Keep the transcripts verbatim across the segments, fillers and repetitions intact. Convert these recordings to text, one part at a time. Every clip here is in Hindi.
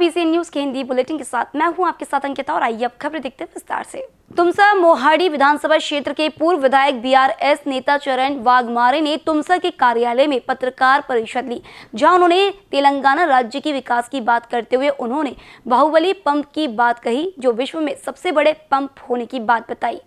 बीसी न्यूज के हिंदी बुलेटिन के साथ मैं हूं आपके साथ अंकिता, और आइए अब खबरें देखते हैं विस्तार से। तुमसा मोहाड़ी विधानसभा क्षेत्र के पूर्व विधायक बीआरएस नेता चरण वाघमारे ने तुमसा के कार्यालय में पत्रकार परिषद ली, जहां उन्होंने तेलंगाना राज्य की विकास की बात करते हुए उन्होंने बाहुबली पंप की बात कही, जो विश्व में सबसे बड़े पंप होने की बात बताई,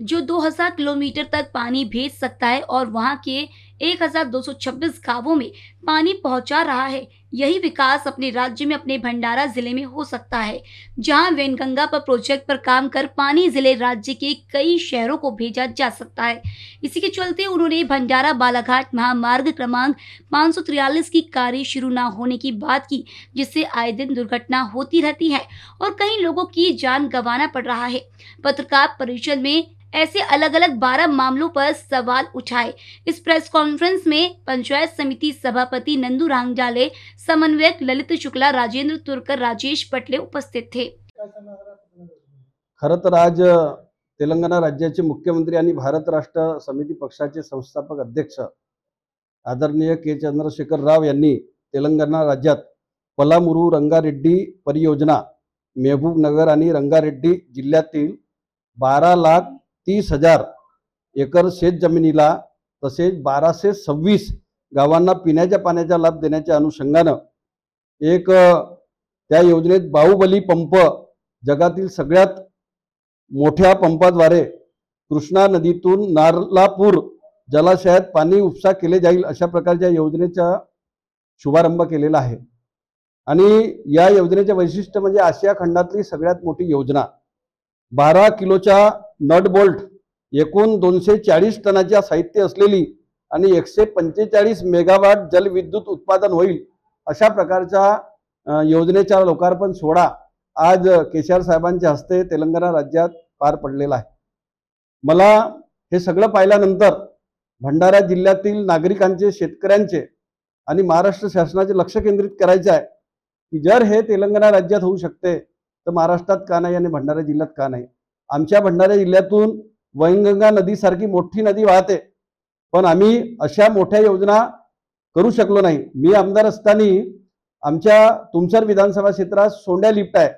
जो दो हज़ार किलोमीटर तक पानी भेज सकता है और वहां के एक हज़ार दो सौ छब्बीस गांवों में पानी पहुंचा रहा है। यही विकास अपने राज्य में अपने भंडारा जिले में हो सकता है, जहां वैनगंगा पर प्रोजेक्ट पर काम कर पानी जिले राज्य के कई शहरों को भेजा जा सकता है। इसी के चलते उन्होंने भंडारा बालाघाट महामार्ग क्रमांक पाँच सौ तिरालीस की कार्य शुरू न होने की बात की, जिससे आए दिन दुर्घटना होती रहती है और कई लोगों की जान गंवाना पड़ रहा है। पत्रकार परिषद में ऐसे अलग अलग बारह मामलों पर सवाल उठाए। इस प्रेस कॉन्फ्रेंस में पंचायत समिति सभापति नंदू रांगजाले, समन्वयक ललित शुक्ला, राजेंद्र तुर्कर, राजेश पटले उपस्थित थे। खरं तर आज तेलंगणा राज्याचे मुख्यमंत्री आणि भारत राष्ट्र समिती पक्षाचे संस्थापक अध्यक्ष आदरणीय के चंद्रशेखर राव यांनी तेलंगणा राज्यात पलामुरु रंगारेड्डी परियोजना, मेहबूब नगर आणि रंगारेड्डी जिल्ह्यातील बारा लाख तीस हजार एकर शेत जमिनीला तसेच बाराशे सव्वीस गावांना पिण्याच्या पाण्याचा लाभ देण्याच्या अनुषंगानं एक त्या योजनेत बाहुबली पंप, जगातील सगळ्यात मोठ्या पंपाद्वारे कृष्णा नदीतून नारलापूर जलाशयात पाणी उपसा केले जाईल अशा प्रकारच्या योजनेचा शुभारंभ केलेला आहे। आणि या योजनेचे वैशिष्ट्य म्हणजे आशिया खंडातली सगळ्यात मोठी योजना, बारा किलोचा नट बोल्ट, एकूण दोनशे चाळीस टनाचे साहित्य असलेली आणि एकशे पंचेचाळीस मेगावाट जलविद्युत उत्पादन होईल अशा प्रकारचा योजनेचा लोकार्पण सोहळा आज केशर साहेबांच्या हस्ते तेलंगणा राज्यात पार पडलेला आहे। मला हे सगळं पाहिल्यानंतर भंडारा जिल्ह्यातील नागरिकांचे, शेतकऱ्यांचे आणि महाराष्ट्र शासनाचे लक्ष केंद्रित करायचे आहे की जर हे तेलंगणा राज्यात होऊ शकते तर महाराष्ट्रात का नाही आणि भंडारा जिल्ह्यात का नाही। आमच्या भंडारा जिल्ह्यातून वैनगंगा नदीसारखी मोठी नदी वाहते, पण आम्ही अशा मोठ्या योजना करू शकलो नाही। मी आमदार असताना आमच्या तुमसर विधानसभा क्षेत्रात सोंड्या लिफ्ट आहे,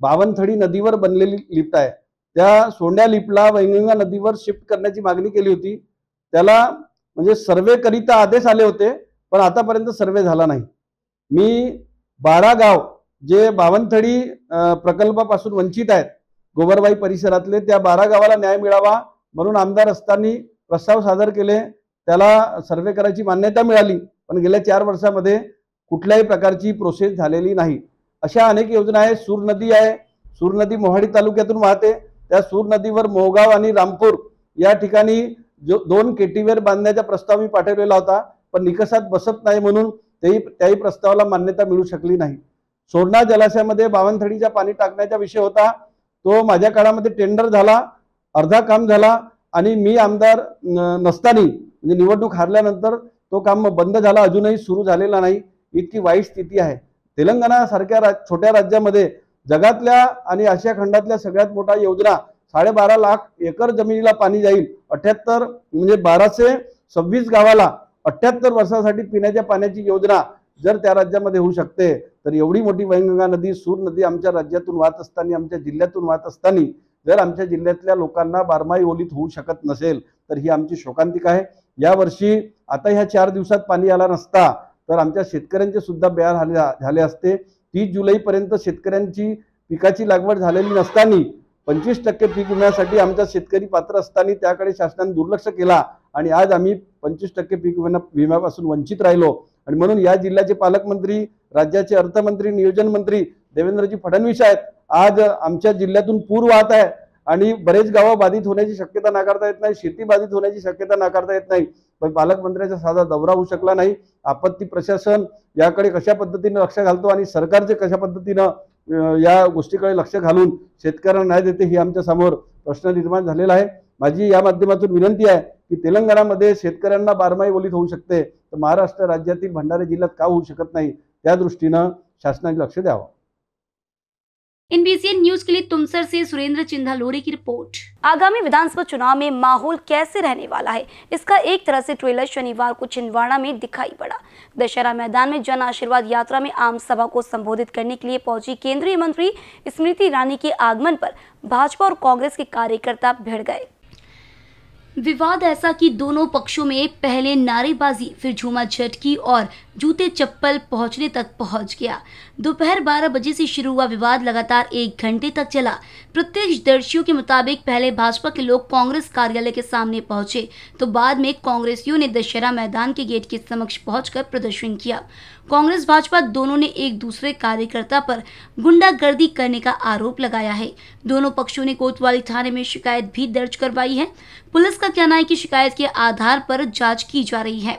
बावनथडी नदीवर बनलेली लिफ्ट आहे, त्या सोंड्या लिफ्टला वैनगंगा नदीवर शिफ्ट करण्याची मागणी केली होती। त्याला म्हणजे सर्वेकरिता आदेश आले होते, पण आतापर्यंत सर्वे झाला नाही। मी बारा गाव जे बावनथडी प्रकल्पापासून वंचित आहेत, गोबरबाई परिसरातले, त्या बारा गावाला न्याय मिळावा म्हणून आमदार असताना प्रस्ताव सादर केले, त्याला सर्वे करायची मान्यता मिळाली, पण गेल्या चार वर्षामध्ये कुठल्याही प्रकारची प्रोसेस झालेली नाही। अशा अनेक योजना आहेत। सूर नदी आहे, सूर नदी मोहाडी तालुक्यातून वाहते, त्या सूर नदीवर मोहगाव आणि रामपूर या ठिकाणी जो दोन केटीवेर बांधण्याचा प्रस्ताव मी पाठवलेला होता, पण निकषात बसत नाही म्हणून तेही त्याही प्रस्तावाला मान्यता मिळू शकली नाही। सोडणा जलाशयामध्ये बावनथडीचा पाणी टाकण्याचा विषय होता, तो माझ्या काळामध्ये टेंडर झाला, अर्धा काम झाला आणि मी आमदार नसताना म्हणजे निवडणूक हारल्यानंतर तो काम बंद झाला, अजूनही सुरू झालेला नाही। इतकी वाईट स्थिती आहे। तेलंगणा सारख्या रा, छोट्या राज्यामध्ये जगातल्या आणि आशिया खंडातल्या सगळ्यात मोठा योजना, साडेबारा लाख एकर जमिनीला पाणी जाईल, अठ्याहत्तर म्हणजे बाराशे सव्वीस गावाला अठ्याहत्तर वर्षासाठी पिण्याच्या पाण्याची योजना जर त्या राज्यामध्ये होऊ शकते तर एवढी मोठी वैनगंगा नदी, सूर नदी आमच्या राज्यातून वाहत असताना, आमच्या जिल्ह्यातून वाहत असताना जर आमच्या जिल्ह्यातल्या लोकांना बारमाही ओलीत होऊ शकत नसेल तर ही आमची शोकांतिका आहे। यावर्षी आता ह्या चार दिवसात पाणी आला नसता तर आमच्या शेतकऱ्यांचे सुद्धा बेहाल झाले असते। तीस जुलैपर्यंत शेतकऱ्यांची पिकाची लागवड झालेली नसताना पंचवीस टक्के पीक विम्यासाठी आमचा शेतकरी पात्र असताना त्याकडे शासनाने दुर्लक्ष केला आणि आज आम्ही पंचवीस टक्के पीक विम्यापासून वंचित राहिलो। आणि म्हणून या जिल्ह्याचे पालकमंत्री, राज्याचे अर्थमंत्री, नियोजन मंत्री देवेंद्रजी फडणवीस आहेत, आज आमच्या जिल्ह्यातून पूर वाहत आहे आणि बरेच गावं बाधित होण्याची शक्यता नाकारता येत नाही, शेती बाधित होण्याची शक्यता नाकारता येत नाही, पण पालकमंत्र्यांचा साधा दौरा होऊ शकला नाही। आपत्ती प्रशासन याकडे कशा पद्धतीने लक्ष घालतो आणि सरकारचे कशा पद्धतीनं या गोष्टीकडे लक्ष घालून शेतकऱ्यांना न्याय देते ही आमच्या समोर प्रश्न निर्माण झालेला आहे। माझी या माध्यमातून विनंती आहे की तेलंगणामध्ये शेतकऱ्यांना बारमाही ओलीत होऊ शकते तर महाराष्ट्र राज्यातील भंडारा जिल्ह्यात का होऊ शकत नाही, त्या दृष्टीनं शासनाने लक्ष द्यावं। एनबीसीएन न्यूज के लिए तुमसर से सुरेंद्र चिंधालोरी की रिपोर्ट। आगामी विधानसभा चुनाव में माहौल कैसे रहने वाला है, इसका एक तरह से ट्रेलर शनिवार को छिंदवाड़ा में दिखाई पड़ा। दशहरा मैदान में जन आशीर्वाद यात्रा में आम सभा को संबोधित करने के लिए पहुंची केंद्रीय मंत्री स्मृति ईरानी के आगमन पर भाजपा और कांग्रेस के कार्यकर्ता भिड़ गए। विवाद ऐसा कि दोनों पक्षों में पहले नारेबाजी, फिर झूमा झटकी और जूते चप्पल पहुंचने तक पहुंच गया। दोपहर बारह बजे से शुरू हुआ विवाद लगातार एक घंटे तक चला। प्रत्यक्षदर्शियों के मुताबिक पहले भाजपा के लोग कांग्रेस कार्यालय के सामने पहुंचे तो बाद में कांग्रेसियों ने दशहरा मैदान के गेट के समक्ष पहुंचकर प्रदर्शन किया। कांग्रेस भाजपा दोनों ने एक दूसरे कार्यकर्ता पर गुंडागर्दी करने का आरोप लगाया है। दोनों पक्षों ने कोतवाली थाने में शिकायत भी दर्ज करवाई है। पुलिस का कहना है कि शिकायत के आधार पर जांच की जा रही है।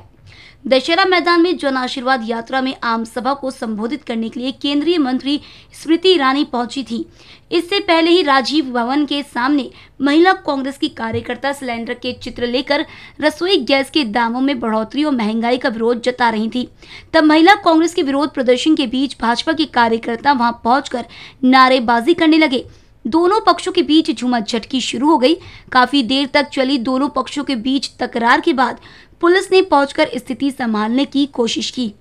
दशहरा मैदान में जन आशीर्वाद यात्रा में आम सभा को संबोधित करने के लिए केंद्रीय मंत्री स्मृति ईरानी पहुंची थी। इससे पहले ही राजीव भवन के सामने महिला कांग्रेस की कार्यकर्ता सिलेंडर के चित्र लेकर रसोई गैस के दामों में बढ़ोतरी और महंगाई का विरोध जता रही थी। तब महिला कांग्रेस के विरोध प्रदर्शन के बीच भाजपा के कार्यकर्ता वहां पहुंचकर नारेबाजी करने लगे। दोनों पक्षों के बीच झूमा झटकी शुरू हो गई। काफी देर तक चली दोनों पक्षों के बीच तकरार के बाद पुलिस ने पहुंचकर स्थिति संभालने की कोशिश की।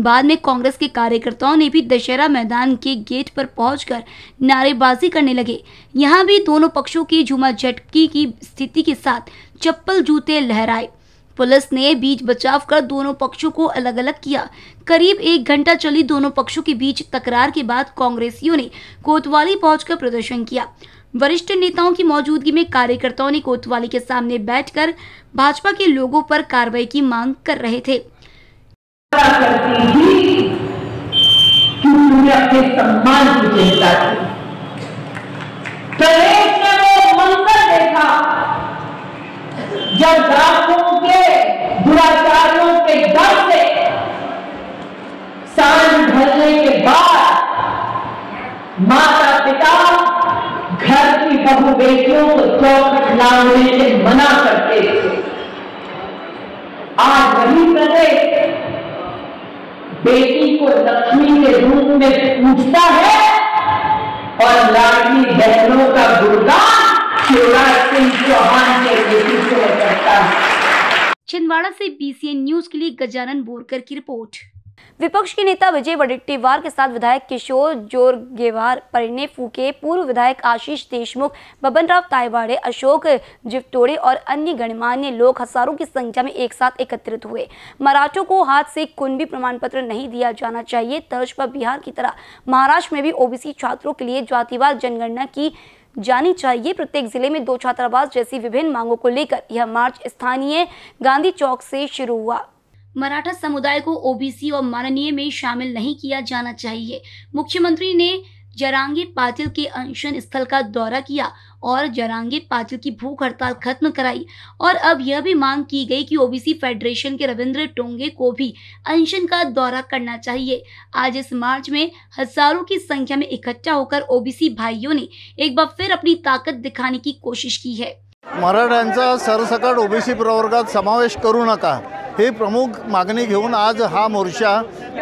बाद में कांग्रेस के कार्यकर्ताओं ने भी दशहरा मैदान के गेट पर पहुंचकर नारेबाजी करने लगे। यहां भी दोनों पक्षों की झूमा झटकी की स्थिति के साथ चप्पल जूते लहराए। पुलिस ने बीच बचाव कर दोनों पक्षों को अलग अलग किया। करीब एक घंटा चली दोनों पक्षों के बीच तकरार के बाद कांग्रेसियों ने कोतवाली पहुंचकर प्रदर्शन किया। वरिष्ठ नेताओं की मौजूदगी में कार्यकर्ताओं ने कोतवाली के सामने बैठकर भाजपा के लोगों पर कार्रवाई की मांग कर रहे थे। जब डाकुओं के दुराचारियों के डर से सांस भरने के बाद माता पिता घर की बहू बेटियों को चौखट लाने से मना करते थे, आज वही प्रदेश बेटी को लक्ष्मी के रूप में पूजता है और लाडली बहनों का गुणगान शिवराज सिंह चौहान के नेतृत्व में करता है। छिंदवाड़ा से बीसीएन न्यूज के लिए गजानन बोरकर की रिपोर्ट। विपक्ष के नेता विजय वडेटीवार के साथ विधायक किशोर जोरगेवार, परिणे फुके, पूर्व विधायक आशीष देशमुख, बबनराव ताइवाड़े, अशोक जिप्टोड़े और अन्य गणमान्य लोग हजारों की संख्या में एक साथ एकत्रित हुए। मराठों को हाथ से कुणबी प्रमाण पत्र नहीं दिया जाना चाहिए तर्ज पर बिहार की तरह महाराष्ट्र में भी ओबीसी छात्रों के लिए जातिवार जनगणना की जानी चाहिए। प्रत्येक जिले में दो छात्रावास जैसी विभिन्न मांगों को लेकर यह मार्च स्थानीय गांधी चौक से शुरू हुआ। मराठा समुदाय को ओबीसी और माननीय में शामिल नहीं किया जाना चाहिए। मुख्यमंत्री ने जरांगे पाटिल के अनशन स्थल का दौरा किया और जरांगे पाटिल की भूख हड़ताल खत्म कराई और अब यह भी मांग की गई कि ओबीसी फेडरेशन के रविंद्र टोंगे को भी अनशन का दौरा करना चाहिए। आज इस मार्च में हजारों की संख्या में इकट्ठा होकर ओबीसी भाइयों ने एक बार फिर अपनी ताकत दिखाने की कोशिश की है। मराठ्यांचा सरसकट ओबीसी प्रवर्गात समावेश करू नका हे प्रमुख मागणी घेऊन आज हा मोर्चा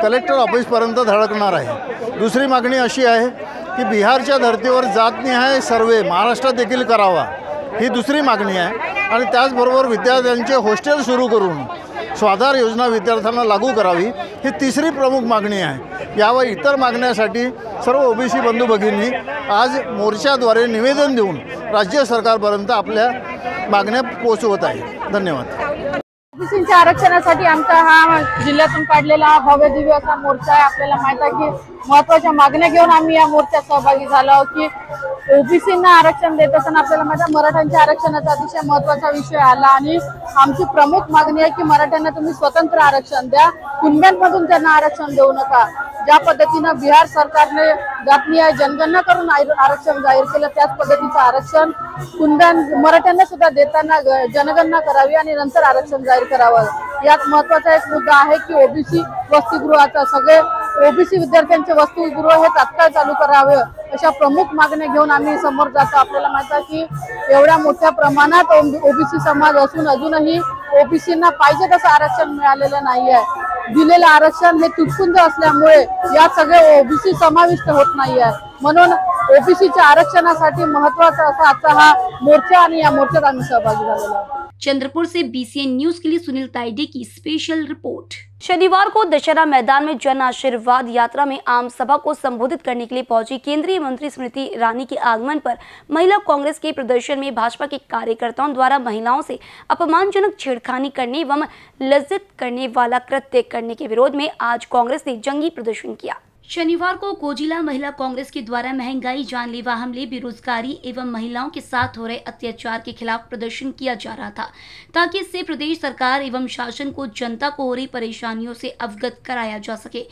कलेक्टर ऑफिसपर्यंत धडकणार आहे। दुसरी मागणी अशी आहे की बिहारच्या धर्तीवर जातनिहाय सर्वे महाराष्ट्रात देखील करावा, ही दुसरी मागणी आहे। आणि त्याचबरोबर विद्यार्थ्यांचे हॉस्टेल सुरू करून स्वाधार योजना विद्यार्थ्यांना लागू करावी, ही तिसरी प्रमुख मागणी आहे। यावर इतर मागण्यासाठी सर्व ओबीसी बंधू भगिनी आज मोर्चाद्वारे निवेदन देऊन राज्य सरकारपर्यंत आपल्या मागण्या पोहोचवत आहे। धन्यवाद। ओबीसींच्या आरक्षणासाठी आमचा हा जिल्ह्यातून काढलेला भव्य दिव्य असा मोर्चा आहे। आपल्याला माहिती आहे की महत्त्वाच्या मागण्या घेऊन आम्ही या मोर्चात सहभागी झालो की ओबीसींना आरक्षण देत असताना आपल्याला माहिती आहे मराठ्यांच्या आरक्षणाचा अतिशय महत्त्वाचा विषय आला आणि आमची प्रमुख मागणी आहे की मराठ्यांना तुम्ही स्वतंत्र आरक्षण द्या, कुणब्यांमधून त्यांना आरक्षण देऊ नका। ज्या पद्धतीनं बिहार सरकारने जातीय जनगणना करून आरक्षण जाहीर केलं त्याच पद्धतीचं आरक्षण कुणब्यांना मराठ्यांना सुद्धा देताना जनगणना करावी आणि नंतर आरक्षण जाहीर करावं। यात महत्त्वाचा एक मुद्दा आहे की ओबीसी वसतिगृहाचा सगळे ओबीसी विद्यार्थ्यांचे वसतिगृह हे तात्काळ चालू करावे अशा प्रमुख मागण्या घेऊन आम्ही समोर जातो। आपल्याला माहिती आहे की एवढ्या मोठ्या प्रमाणात ओबीसी समाज असून अजूनही ओबीसींना पाहिजे तसं आरक्षण मिळालेलं नाही आहे। दिलेलं आरक्षण हे तुटपुंज असल्यामुळे या सगळे ओबीसी समाविष्ट होत नाही आहे, म्हणून ओबीसीच्या आरक्षणासाठी महत्त्वाचा असा आजचा हा मोर्चा आणि या मोर्चात आम्ही सहभागी झालेलो आहोत। चंद्रपुर से बीसीएन न्यूज के लिए सुनील ताइडे की स्पेशल रिपोर्ट। शनिवार को दशहरा मैदान में जन आशीर्वाद यात्रा में आम सभा को संबोधित करने के लिए पहुंची केंद्रीय मंत्री स्मृति ईरानी के आगमन पर महिला कांग्रेस के प्रदर्शन में भाजपा के कार्यकर्ताओं द्वारा महिलाओं से अपमानजनक छेड़खानी करने एवं लज्जित करने वाला कृत्य करने के विरोध में आज कांग्रेस ने जंगी प्रदर्शन किया। शनिवार को कोजिला महिला कांग्रेस के द्वारा महंगाई, जानलेवा हमले, बेरोजगारी एवं महिलाओं के साथ हो रहे अत्याचार के खिलाफ प्रदर्शन किया जा रहा था, ताकि इससे प्रदेश सरकार एवं शासन को जनता को हो रही परेशानियों से अवगत कराया जा सके।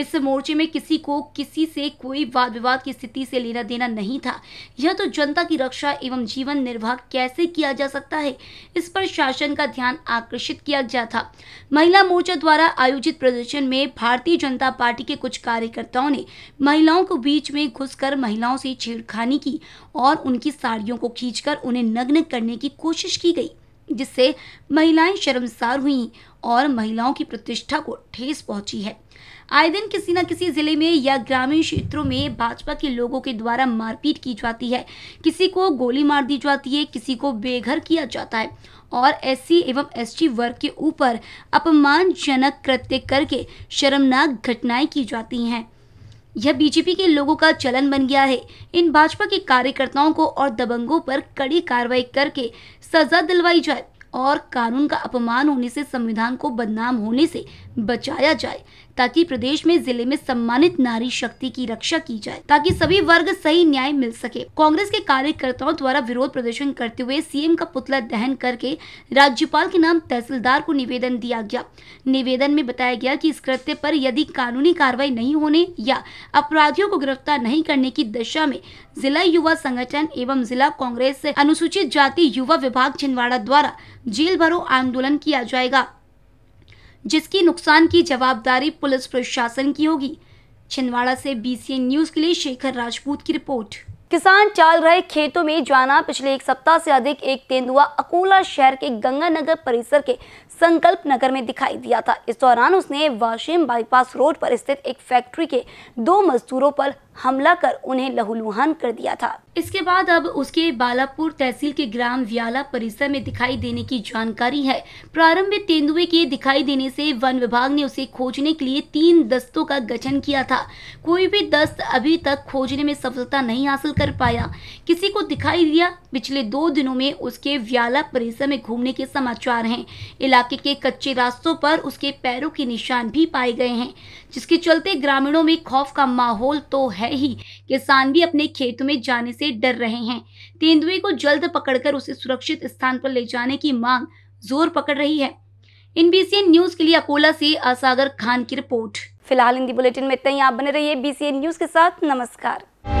इस मोर्चे में किसी को किसी से कोई वाद विवाद की स्थिति से लेना देना नहीं था। यह तो जनता की रक्षा एवं जीवन निर्वाह कैसे किया जा सकता है, इस पर शासन का ध्यान आकर्षित किया गया था। महिला मोर्चा द्वारा आयोजित प्रदर्शन में भारतीय जनता पार्टी के कुछ कार्यकर्ता ने महिलाओं को बीच में घुसकर महिलाओं से छेड़खानी की और उनकी साड़ियों को खींचकर उन्हें नग्न करने की कोशिश की गई, जिससे महिलाएं शर्मसार हुईं और महिलाओं की प्रतिष्ठा को ठेस पहुंची है। आए दिन किसी न किसी जिले में या ग्रामीण क्षेत्रों में भाजपा के लोगों के द्वारा मारपीट की जाती है, किसी को गोली मार दी जाती है, किसी को बेघर किया जाता है और एससी एवं एसटी वर्ग के ऊपर अपमानजनक कृत्य करके शर्मनाक घटनाएं की जाती हैं। यह बीजेपी के लोगों का चलन बन गया है। इन भाजपा के कार्यकर्ताओं को और दबंगों पर कड़ी कार्रवाई करके सजा दिलवाई जाए और कानून का अपमान होने से, संविधान को बदनाम होने से बचाया जाए, ताकि प्रदेश में जिले में सम्मानित नारी शक्ति की रक्षा की जाए, ताकि सभी वर्ग सही न्याय मिल सके। कांग्रेस के कार्यकर्ताओं द्वारा विरोध प्रदर्शन करते हुए सीएम का पुतला दहन करके राज्यपाल के नाम तहसीलदार को निवेदन दिया गया। निवेदन में बताया गया कि इस कृत्य पर यदि कानूनी कार्रवाई नहीं होने या अपराधियों को गिरफ्तार नहीं करने की दिशा में जिला युवा संगठन एवं जिला कांग्रेस अनुसूचित जाति युवा विभाग छिंदवाड़ा द्वारा जेल भरो आंदोलन किया जाएगा, जिसकी नुकसान की जवाबदारी पुलिस प्रशासन की होगी। छिंदवाड़ा से बीसीएन न्यूज के लिए शेखर राजपूत की रिपोर्ट। किसान चाल रहे खेतों में जाना। पिछले एक सप्ताह से अधिक एक तेंदुआ अकोला शहर के गंगानगर परिसर के संकल्प नगर में दिखाई दिया था। इस दौरान उसने वाशिम बाईपास रोड पर स्थित एक फैक्ट्री के दो मजदूरों पर हमला कर उन्हें लहूलुहान कर दिया था। इसके बाद अब उसके बालापुर तहसील के ग्राम व्याला परिसर में दिखाई देने की जानकारी है। प्रारंभ में तेंदुए के दिखाई देने से वन विभाग ने उसे खोजने के लिए तीन दस्तों का गठन किया था। कोई भी दस्त अभी तक खोजने में सफलता नहीं हासिल कर पाया। किसी को दिखाई दिया। पिछले दो दिनों में उसके व्याला परिसर में घूमने के समाचार हैं। इलाके के कच्चे रास्तों पर उसके पैरों के निशान भी पाए गए हैं, जिसके चलते ग्रामीणों में खौफ का माहौल तो है ही, किसान भी अपने खेतों में जाने से डर रहे हैं। तेंदुए को जल्द पकड़कर उसे सुरक्षित स्थान पर ले जाने की मांग जोर पकड़ रही है। इन बीसीएन न्यूज के लिए अकोला से असागर खान की रिपोर्ट। फिलहाल हिंदी बुलेटिन में इतना ही। आप बने रहिए बीसीएन न्यूज के साथ। नमस्कार।